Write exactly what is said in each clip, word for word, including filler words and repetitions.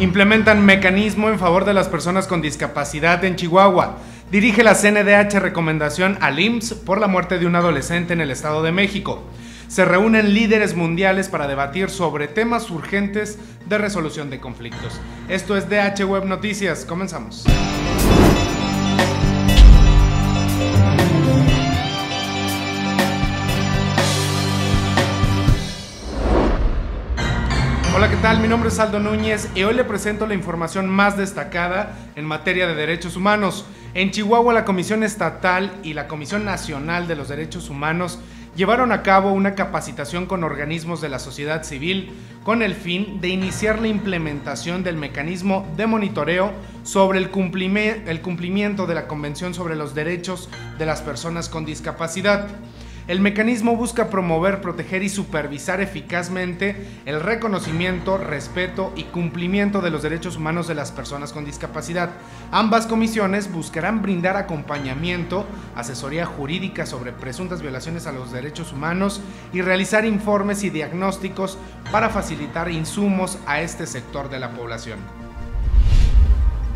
Implementan mecanismo en favor de las personas con discapacidad en Chihuahua. Dirige la C N D H recomendación al I M S S por la muerte de un adolescente en el Estado de México. Se reúnen líderes mundiales para debatir sobre temas urgentes de resolución de conflictos. Esto es D H Web Noticias. Comenzamos. Hola, ¿qué tal? Mi nombre es Aldo Núñez y hoy le presento la información más destacada en materia de derechos humanos. En Chihuahua, la Comisión Estatal y la Comisión Nacional de los Derechos Humanos llevaron a cabo una capacitación con organismos de la sociedad civil con el fin de iniciar la implementación del mecanismo de monitoreo sobre el cumplimiento de la Convención sobre los Derechos de las Personas con Discapacidad. El mecanismo busca promover, proteger y supervisar eficazmente el reconocimiento, respeto y cumplimiento de los derechos humanos de las personas con discapacidad. Ambas comisiones buscarán brindar acompañamiento, asesoría jurídica sobre presuntas violaciones a los derechos humanos y realizar informes y diagnósticos para facilitar insumos a este sector de la población.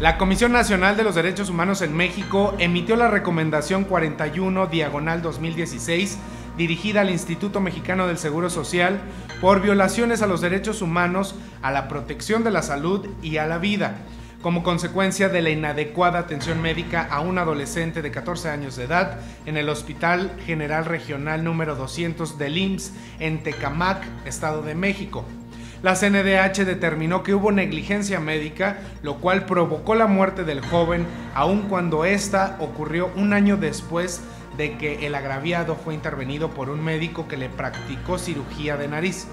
La Comisión Nacional de los Derechos Humanos en México emitió la Recomendación cuarenta y uno diagonal dos mil dieciséis dirigida al Instituto Mexicano del Seguro Social por violaciones a los derechos humanos, a la protección de la salud y a la vida, como consecuencia de la inadecuada atención médica a un adolescente de catorce años de edad en el Hospital General Regional número doscientos del I M S S en Tecamac, Estado de México. La C N D H determinó que hubo negligencia médica, lo cual provocó la muerte del joven, aun cuando esta ocurrió un año después de que el agraviado fue intervenido por un médico que le practicó cirugía de nariz.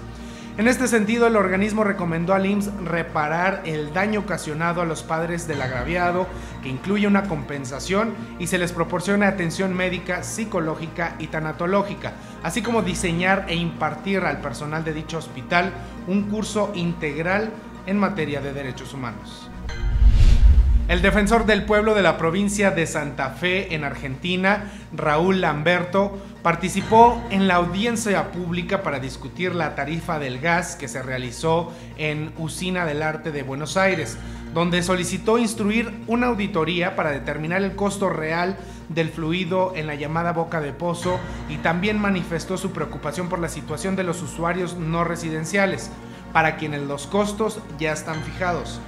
En este sentido, el organismo recomendó al I M S S reparar el daño ocasionado a los padres del agraviado, que incluye una compensación y se les proporcione atención médica, psicológica y tanatológica, así como diseñar e impartir al personal de dicho hospital un curso integral en materia de derechos humanos. El defensor del pueblo de la provincia de Santa Fe, en Argentina, Raúl Lamberto, participó en la audiencia pública para discutir la tarifa del gas que se realizó en Usina del Arte de Buenos Aires, donde solicitó instruir una auditoría para determinar el costo real del fluido en la llamada boca de pozo y también manifestó su preocupación por la situación de los usuarios no residenciales, para quienes los costos ya están fijados.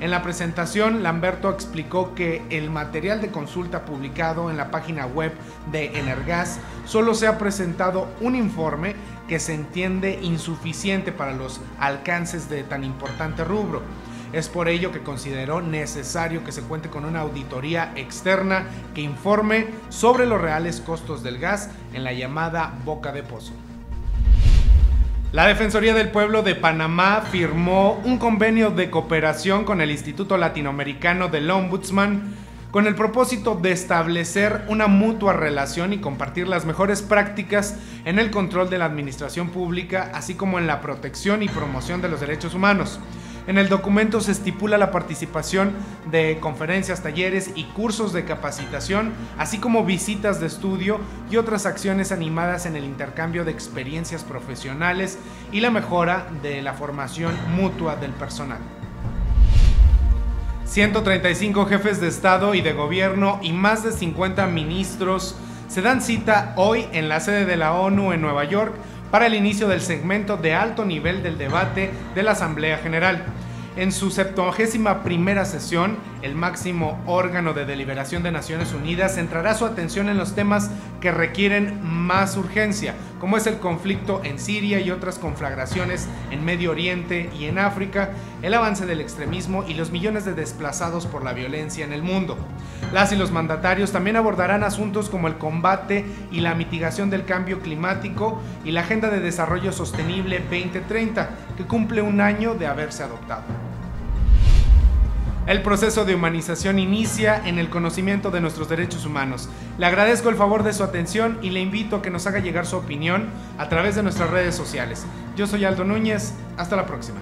En la presentación, Lamberto explicó que el material de consulta publicado en la página web de Energaz solo se ha presentado un informe que se entiende insuficiente para los alcances de tan importante rubro. Es por ello que consideró necesario que se cuente con una auditoría externa que informe sobre los reales costos del gas en la llamada boca de pozo. La Defensoría del Pueblo de Panamá firmó un convenio de cooperación con el Instituto Latinoamericano del Ombudsman con el propósito de establecer una mutua relación y compartir las mejores prácticas en el control de la administración pública, así como en la protección y promoción de los derechos humanos. En el documento se estipula la participación de conferencias, talleres y cursos de capacitación, así como visitas de estudio y otras acciones animadas en el intercambio de experiencias profesionales y la mejora de la formación mutua del personal. ciento treinta y cinco jefes de Estado y de Gobierno y más de cincuenta ministros se dan cita hoy en la sede de la ONU en Nueva York para el inicio del segmento de alto nivel del debate de la Asamblea General. En su septuagésima primera sesión, el máximo órgano de deliberación de Naciones Unidas centrará su atención en los temas que requieren más urgencia, como es el conflicto en Siria y otras conflagraciones en Medio Oriente y en África, el avance del extremismo y los millones de desplazados por la violencia en el mundo. Las y los mandatarios también abordarán asuntos como el combate y la mitigación del cambio climático y la Agenda de Desarrollo Sostenible veinte treinta, que cumple un año de haberse adoptado. El proceso de humanización inicia en el conocimiento de nuestros derechos humanos. Le agradezco el favor de su atención y le invito a que nos haga llegar su opinión a través de nuestras redes sociales. Yo soy Aldo Núñez, hasta la próxima.